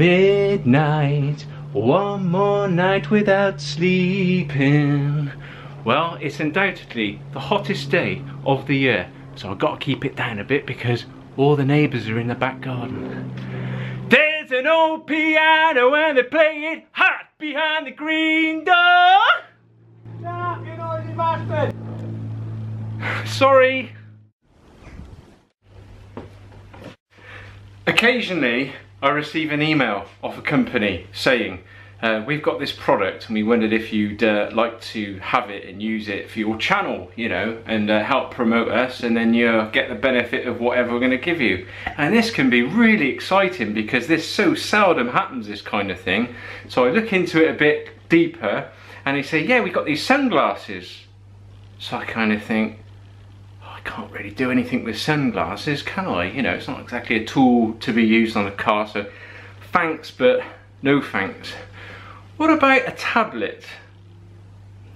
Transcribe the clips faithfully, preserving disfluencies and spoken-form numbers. midnight, one more night without sleeping. Well, it's undoubtedly the hottest day of the year, so I've got to keep it down a bit because all the neighbours are in the back garden. There's an old piano and they play it hot behind the green door. Stop, you noisy bastard! Sorry. Occasionally I receive an email off a company saying uh, we've got this product and we wondered if you'd uh, like to have it and use it for your channel, you know, and uh, help promote us, and then you get the benefit of whatever we're going to give you. And this can be really exciting because this so seldom happens, this kind of thing. So I look into it a bit deeper and they say, yeah, we got these sunglasses. So I kind of think, I can't really do anything with sunglasses, can I? You know, it's not exactly a tool to be used on a car, so thanks but no thanks. What about a tablet?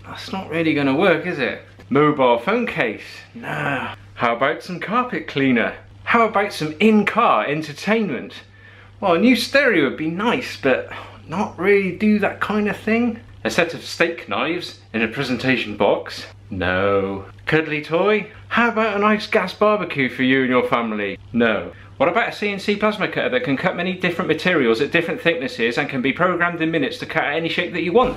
That's not really going to work, is it? Mobile phone case? Nah. How about some carpet cleaner? How about some in-car entertainment? Well, a new stereo would be nice, but not really do that kind of thing. A set of steak knives in a presentation box? No. Cuddly toy? How about a nice gas barbecue for you and your family? No. What about a C N C plasma cutter that can cut many different materials at different thicknesses and can be programmed in minutes to cut out any shape that you want?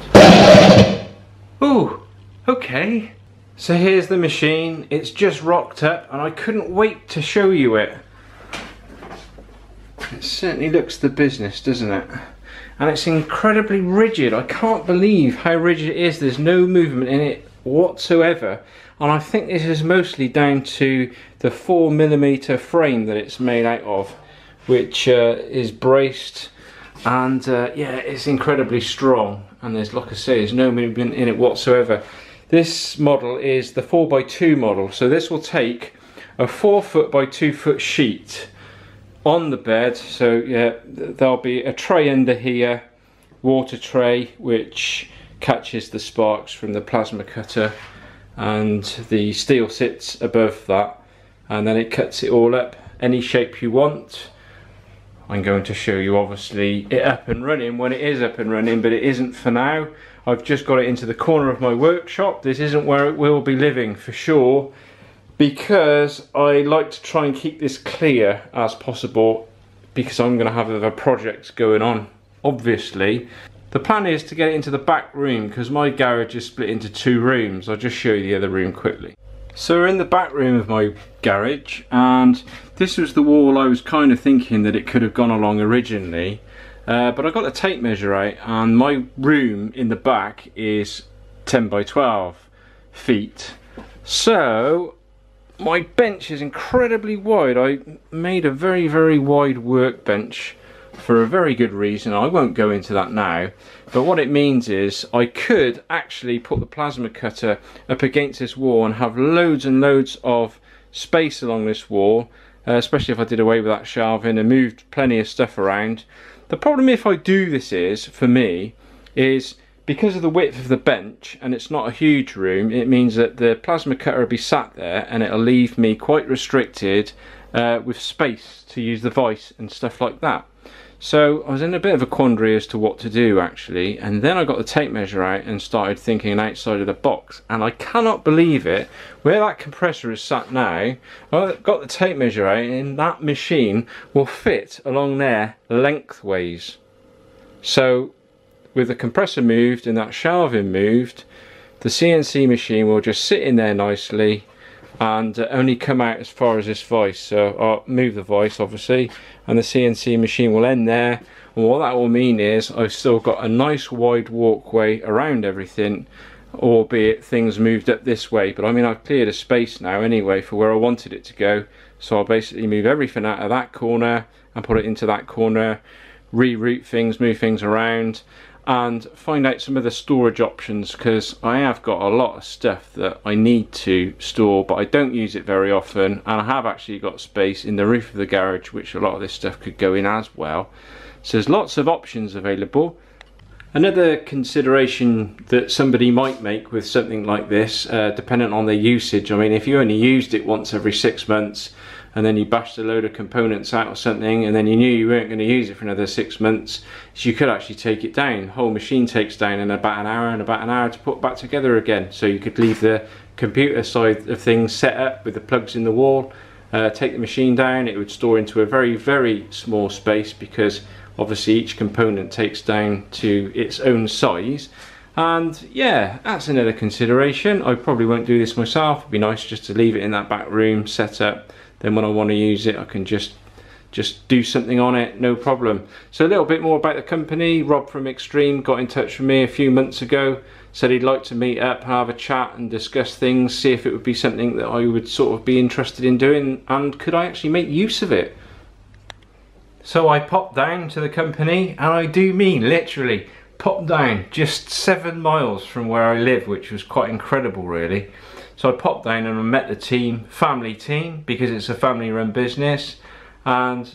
Ooh, okay. So here's the machine. It's just rocked up and I couldn't wait to show you it. It certainly looks the business, doesn't it? And it's incredibly rigid. I can't believe how rigid it is. There's no movement in it whatsoever, and I think this is mostly down to the four millimeter frame that it's made out of, which uh, is braced, and uh, yeah, it's incredibly strong, and there's, like I say, there's no movement in it whatsoever. This model is the four by two model, so this will take a four foot by two foot sheet on the bed. So yeah, there'll be a tray under here, water tray, which catches the sparks from the plasma cutter, and the steel sits above that, and then it cuts it all up any shape you want. I'm going to show you obviously it up and running when it is up and running, but it isn't for now. I've just got it into the corner of my workshop. This isn't where it will be living for sure, because I like to try and keep this clear as possible, because I'm going to have other projects going on, obviously. The plan is to get it into the back room because my garage is split into two rooms. I'll just show you the other room quickly. So we're in the back room of my garage, and this was the wall I was kind of thinking that it could have gone along originally, uh, but I got the tape measure out, and my room in the back is ten by twelve feet. So my bench is incredibly wide. I made a very, very wide workbench for a very good reason. I won't go into that now, but what it means is I could actually put the plasma cutter up against this wall and have loads and loads of space along this wall, uh, especially if I did away with that shelving and moved plenty of stuff around. The problem, if I do this, is for me is because of the width of the bench, and it's not a huge room, it means that the plasma cutter will be sat there and it'll leave me quite restricted uh, with space to use the vise and stuff like that. So I was in a bit of a quandary as to what to do, actually, and then I got the tape measure out and started thinking outside of the box, and I cannot believe it. Where that compressor is sat now, I got the tape measure out and that machine will fit along there lengthways. So with the compressor moved and that shelving moved, the C N C machine will just sit in there nicely and only come out as far as this vise. So I'll move the vise, obviously, and the C N C machine will end there, and what that will mean is I've still got a nice wide walkway around everything, albeit things moved up this way, but I mean, I've cleared a space now anyway for where I wanted it to go. So I'll basically move everything out of that corner and put it into that corner, reroute things, move things around, and find out some of the storage options, because I have got a lot of stuff that I need to store, but I don't use it very often, and I have actually got space in the roof of the garage, which a lot of this stuff could go in as well. So there's lots of options available. Another consideration that somebody might make with something like this, uh, dependent on their usage, I mean, if you only used it once every six months, and then you bashed a load of components out or something, and then you knew you weren't going to use it for another six months, so you could actually take it down. The whole machine takes down in about an hour, and about an hour to put back together again. So you could leave the computer side of things set up with the plugs in the wall, uh, take the machine down, it would store into a very very small space, because obviously each component takes down to its own size. And yeah, that's another consideration. I probably won't do this myself. It'd be nice just to leave it in that back room set up. Then when I want to use it, I can just just do something on it, no problem. So a little bit more about the company. Rob from Xtreme got in touch with me a few months ago, said he'd like to meet up, have a chat and discuss things, see if it would be something that I would sort of be interested in doing, and could I actually make use of it. So I popped down to the company, and I do mean literally popped down, just seven miles from where I live, which was quite incredible really. So I popped down and I met the team, family team, because it's a family run business, and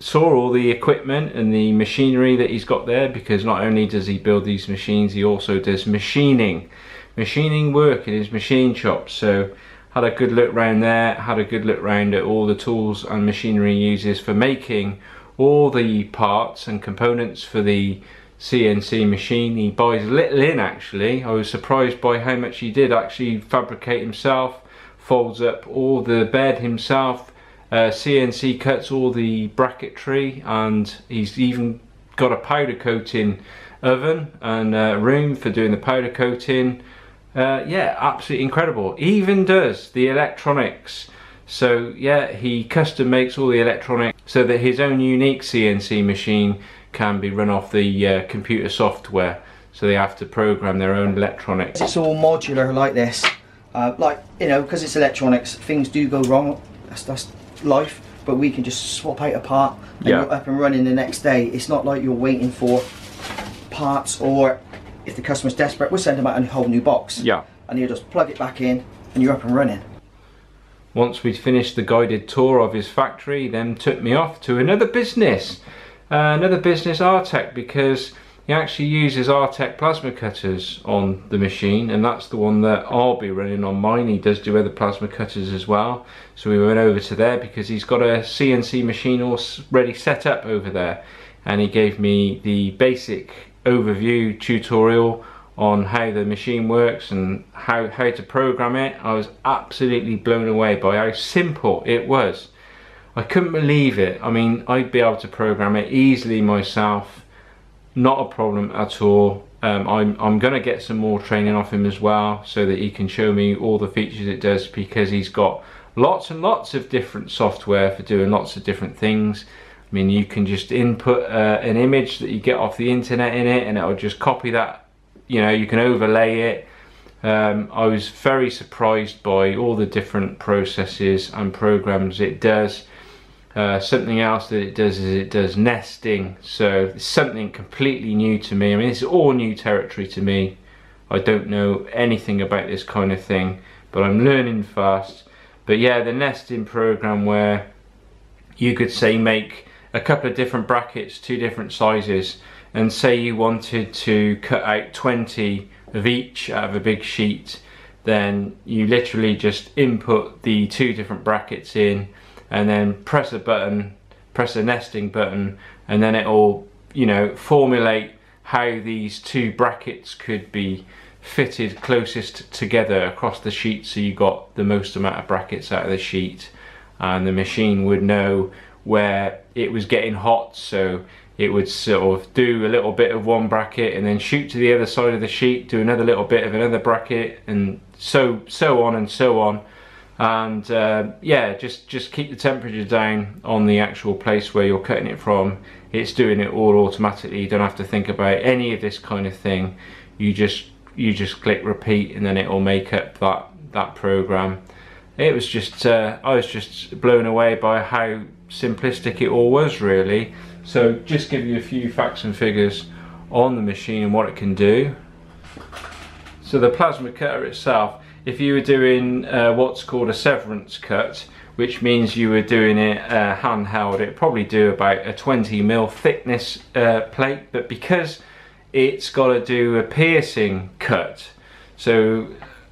saw all the equipment and the machinery that he's got there, because not only does he build these machines, he also does machining machining work in his machine shop. So had a good look round there, had a good look round at all the tools and machinery he uses for making all the parts and components for the C N C machine. He buys little in actually. I was surprised by how much he did actually fabricate himself, folds up all the bed himself, uh, C N C cuts all the bracketry, and he's even got a powder coating oven and uh, room for doing the powder coating. Uh, yeah, absolutely incredible. He even does the electronics. So yeah, he custom makes all the electronics so that his own unique C N C machine can be run off the uh, computer software, so they have to program their own electronics. It's all modular like this, uh, like, you know, because it's electronics, things do go wrong, that's, that's life, but we can just swap out a part and yeah. You're up and running the next day. It's not like you're waiting for parts, or if the customer's desperate, we'll send them out a whole new box. Yeah, and you just plug it back in and you're up and running. Once we'd finished the guided tour of his factory, he then took me off to another business. Uh, another business, Artec, because he actually uses Artec plasma cutters on the machine, and that's the one that I'll be running on mine. He does do other plasma cutters as well, so we went over to there because he's got a C N C machine already set up over there, and he gave me the basic overview tutorial on how the machine works and how, how to program it. I was absolutely blown away by how simple it was. I couldn't believe it. I mean, I'd be able to program it easily myself, not a problem at all. Um, I'm, I'm gonna get some more training off him as well, so that he can show me all the features it does, because he's got lots and lots of different software for doing lots of different things. I mean, you can just input uh, an image that you get off the internet in it, and it'll just copy that. You know, you can overlay it. Um, I was very surprised by all the different processes and programs it does. Uh, something else that it does is it does nesting, so it's something completely new to me. I mean, it's all new territory to me. I don't know anything about this kind of thing, but I'm learning fast. But yeah, the nesting program, where you could say make a couple of different brackets, two different sizes, and say you wanted to cut out twenty of each out of a big sheet, then you literally just input the two different brackets in, and then press a button, press a nesting button, and then it'll, you know, formulate how these two brackets could be fitted closest together across the sheet, so you got the most amount of brackets out of the sheet. And the machine would know where it was getting hot, so it would sort of do a little bit of one bracket and then shoot to the other side of the sheet, do another little bit of another bracket, and so so on and so on. And uh, yeah, just just keep the temperature down on the actual place where you're cutting it from. It's doing it all automatically. You don't have to think about any of this kind of thing. You just you just click repeat, and then it will make up that that program. It was just uh, I was just blown away by how simplistic it all was, really. So just give you a few facts and figures on the machine and what it can do. So the plasma cutter itself, if you were doing uh, what's called a severance cut, which means you were doing it uh, handheld, it'd probably do about a twenty mil thickness uh, plate, but because it's got to do a piercing cut, so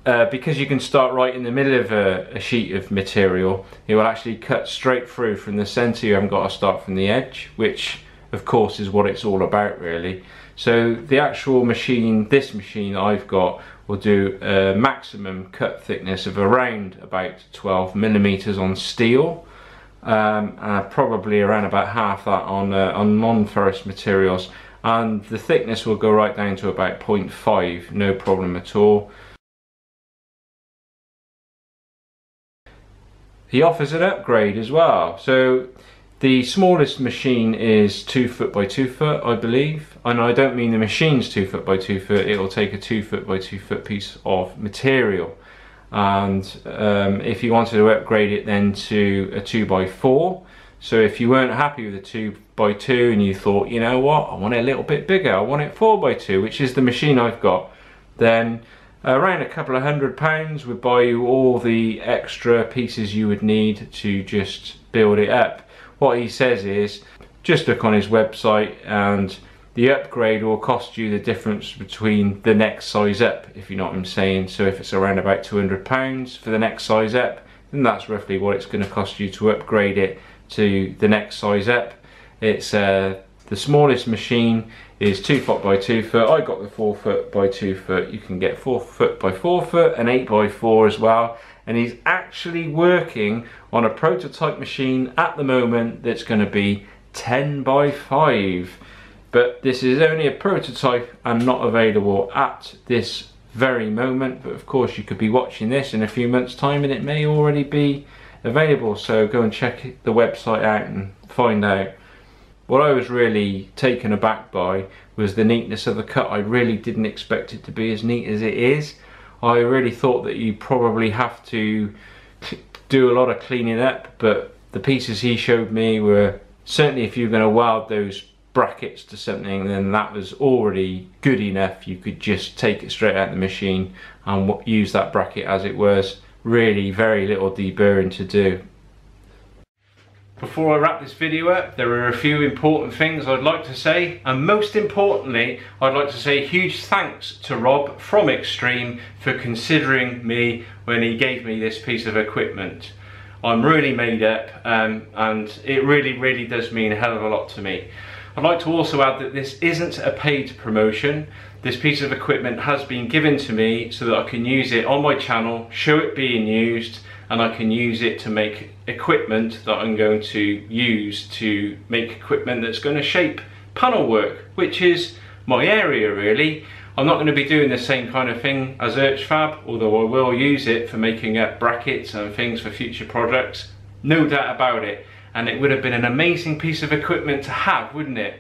uh, because you can start right in the middle of a, a sheet of material, it will actually cut straight through from the center. You haven't got to start from the edge, which of course is what it's all about really. So the actual machine, this machine I've got, will do a maximum cut thickness of around about twelve millimeters on steel, um, and probably around about half that on, uh, on non-ferrous materials. And the thickness will go right down to about point five, no problem at all. He offers an upgrade as well. So the smallest machine is two foot by two foot, I believe. And I don't mean the machine's two foot by two foot, it'll take a two foot by two foot piece of material. And um, if you wanted to upgrade it then to a two by four, so if you weren't happy with the two by two and you thought, you know what, I want it a little bit bigger, I want it four by two, which is the machine I've got, then around a couple of hundred pounds would buy you all the extra pieces you would need to just build it up. What he says is, just look on his website and the upgrade will cost you the difference between the next size up, if you know what I'm saying. So if it's around about two hundred pounds for the next size up, then that's roughly what it's going to cost you to upgrade it to the next size up. It's uh, the smallest machine is two foot by two foot. I got the four foot by two foot. You can get four foot by four foot and eight by four as well. And he's actually working on a prototype machine at the moment that's going to be ten by five. But this is only a prototype and not available at this very moment. But of course, you could be watching this in a few months' time, and it may already be available. So go and check the website out and find out. What I was really taken aback by was the neatness of the cut. I really didn't expect it to be as neat as it is. I really thought that you probably have to do a lot of cleaning up, but the pieces he showed me were, certainly if you're going to weld those brackets to something, then that was already good enough. You could just take it straight out of the machine and use that bracket as it was. Really very little deburring to do. Before I wrap this video up, there are a few important things I'd like to say, and most importantly, I'd like to say huge thanks to Rob from Xtreme for considering me when he gave me this piece of equipment. I'm really made up, um, and it really, really does mean a hell of a lot to me. I'd like to also add that this isn't a paid promotion. This piece of equipment has been given to me so that I can use it on my channel, show it being used, and I can use it to make equipment that I'm going to use to make equipment that's going to shape panel work, which is my area really. I'm not going to be doing the same kind of thing as Urchfab, although I will use it for making up brackets and things for future products, no doubt about it. And it would have been an amazing piece of equipment to have, wouldn't it?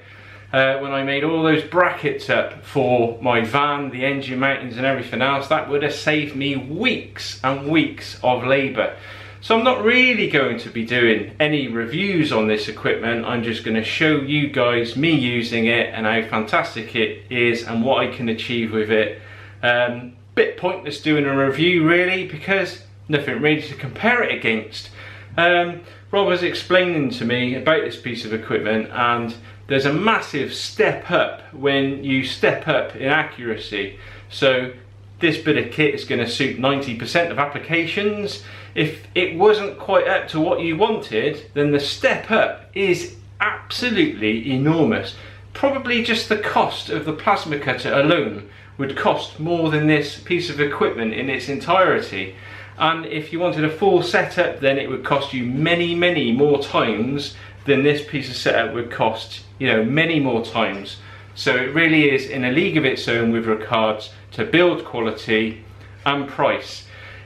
Uh, when I made all those brackets up for my van, the engine mountings and everything else, that would have saved me weeks and weeks of labour. So I'm not really going to be doing any reviews on this equipment. I'm just going to show you guys me using it and how fantastic it is and what I can achieve with it. Um, bit pointless doing a review really, because nothing really to compare it against. Um, Rob was explaining to me about this piece of equipment, and there's a massive step up when you step up in accuracy. So this bit of kit is going to suit ninety percent of applications. If it wasn't quite up to what you wanted, then the step up is absolutely enormous. Probably just the cost of the plasma cutter alone would cost more than this piece of equipment in its entirety. And if you wanted a full setup, then it would cost you many, many more times than this piece of setup would cost, you know, many more times. So it really is in a league of its own with regards to build quality and price.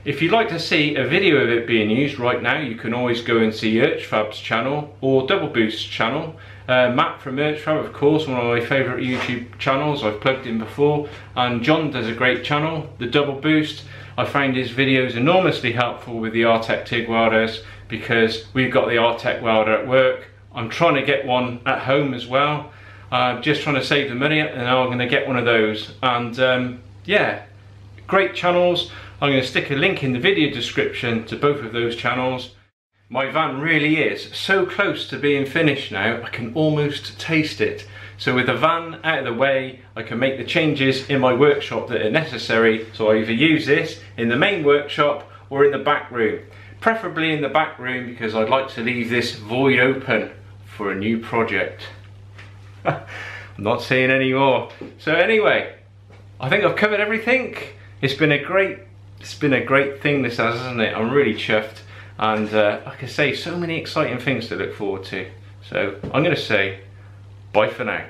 If you'd like to see a video of it being used right now, you can always go and see Urchfab's channel or Double Boost's channel. Uh, Matt from Urchfab, of course, one of my favourite YouTube channels, I've plugged in before. And John does a great channel, The Double Boost. I found his videos enormously helpful with the Artec TIG welders, because we've got the Artec welder at work. I'm trying to get one at home as well. I'm just trying to save the money up, and now I'm going to get one of those. And um, yeah, great channels. I'm going to stick a link in the video description to both of those channels. My van really is so close to being finished now, I can almost taste it. So with the van out of the way, I can make the changes in my workshop that are necessary. So I either use this in the main workshop or in the back room. Preferably in the back room, because I'd like to leave this void open for a new project. I'm not saying any more. So anyway, I think I've covered everything. It's been a great, it's been a great thing this has, hasn't it? I'm really chuffed. And uh, like I say, so many exciting things to look forward to. So I'm going to say bye for now.